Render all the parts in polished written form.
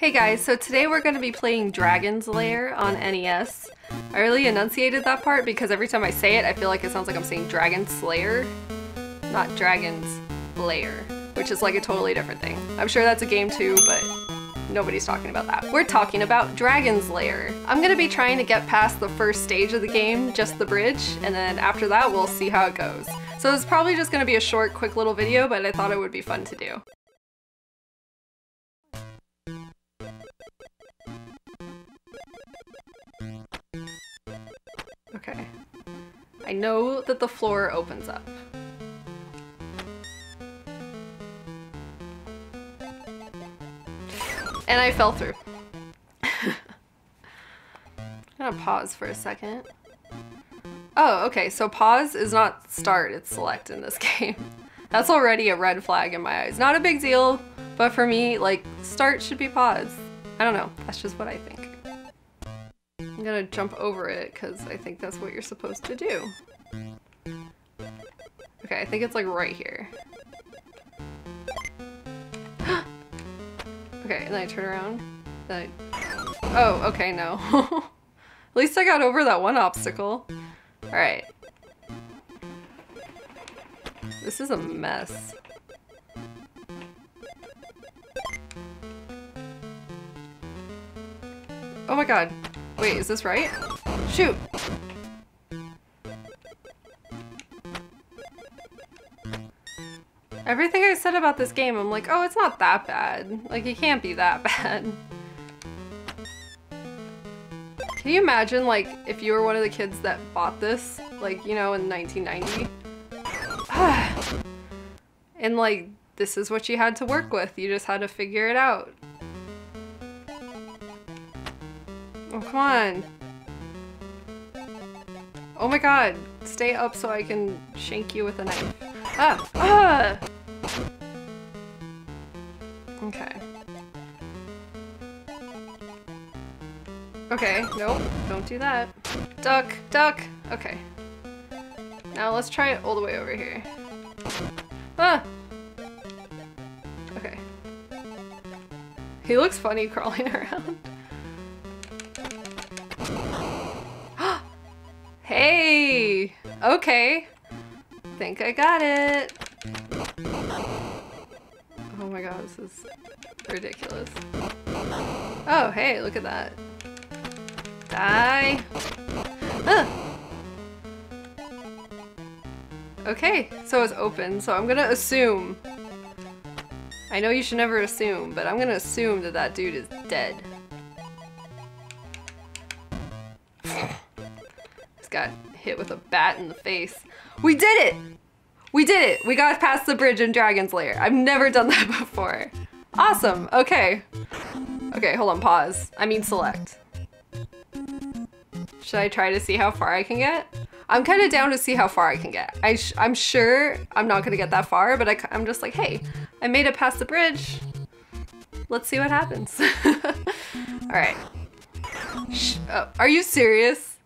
Hey guys, so today we're going to be playing Dragon's Lair on NES. I really enunciated that part because every time I say it, I feel like it sounds like I'm saying Dragon's Slayer, not Dragon's Lair, which is like a totally different thing. I'm sure that's a game too, but nobody's talking about that. We're talking about Dragon's Lair. I'm gonna be trying to get past the first stage of the game, just the bridge, and then after that we'll see how it goes. So it's probably just gonna be a short, quick little video, but I thought it would be fun to do. Okay. I know that the floor opens up. And I fell through. I'm gonna pause for a second. Oh, okay, so pause is not start, it's select in this game. That's already a red flag in my eyes. Not a big deal, but for me, like, start should be pause. I don't know, that's just what I think. I'm gonna jump over it, because I think that's what you're supposed to do. Okay, I think it's like right here. Okay, and then I turn around. Then I... Oh, okay, no. At least I got over that one obstacle. Alright. This is a mess. Oh my god. Wait, is this right? Shoot! Everything I said about this game, I'm like, oh, it's not that bad. Like, it can't be that bad. Can you imagine, like, if you were one of the kids that bought this, like, you know, in 1990? And, like, this is what you had to work with. You just had to figure it out. Oh, come on. Oh my god. Stay up so I can shank you with a knife. Ah! Ah! Okay. Okay, nope, don't do that. Duck, duck! Okay. Now let's try it all the way over here. Ah! Okay. He looks funny crawling around. Hey! Okay. Think I got it. Oh my god, this is ridiculous. Oh, hey, look at that. Die. Ah. Okay, so it's open, so I'm gonna assume. I know you should never assume, but I'm gonna assume that that dude is dead. Just got hit with a bat in the face. We did it! We did it! We got past the bridge in Dragon's Lair. I've never done that before. Awesome, okay. Okay, hold on, pause. I mean select. Should I try to see how far I can get? I'm kind of down to see how far I can get. I'm sure I'm not gonna get that far, but I'm just like, hey, I made it past the bridge. Let's see what happens. All right. Are you serious?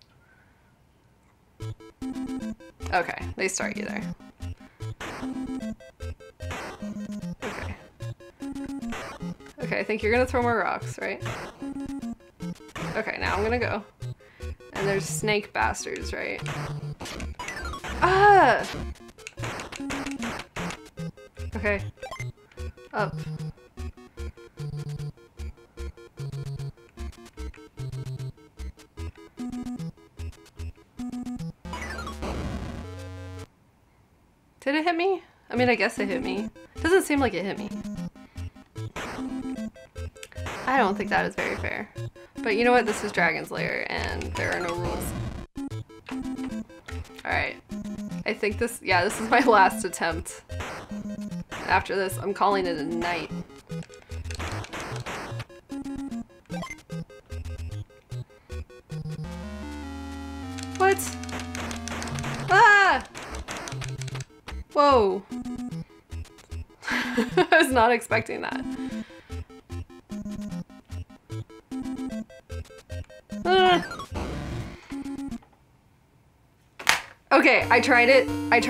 Okay, they start you there. Okay. Okay, I think you're gonna throw more rocks, right? Okay, now I'm gonna go. And there's snake bastards, right? Ah! Okay. Up. Did it hit me? I mean, I guess it hit me. Doesn't seem like it hit me. I don't think that is very fair. But you know what? This is Dragon's Lair, and there are no rules. Alright. I think this- yeah, this is my last attempt. After this, I'm calling it a night. What? Ah! Whoa! I was not expecting that. Okay, I tried it. I've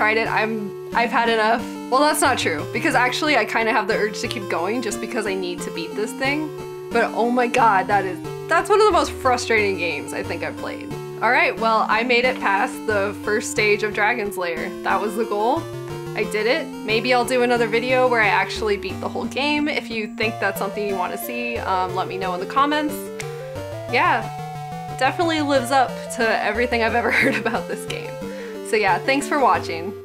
had enough. Well, that's not true, because actually I kind of have the urge to keep going just because I need to beat this thing. But oh my god, that's one of the most frustrating games I think I've played. Alright, well, I made it past the first stage of Dragon's Lair. That was the goal. I did it. Maybe I'll do another video where I actually beat the whole game. If you think that's something you want to see, let me know in the comments. Yeah, definitely lives up to everything I've ever heard about this game. So yeah, thanks for watching.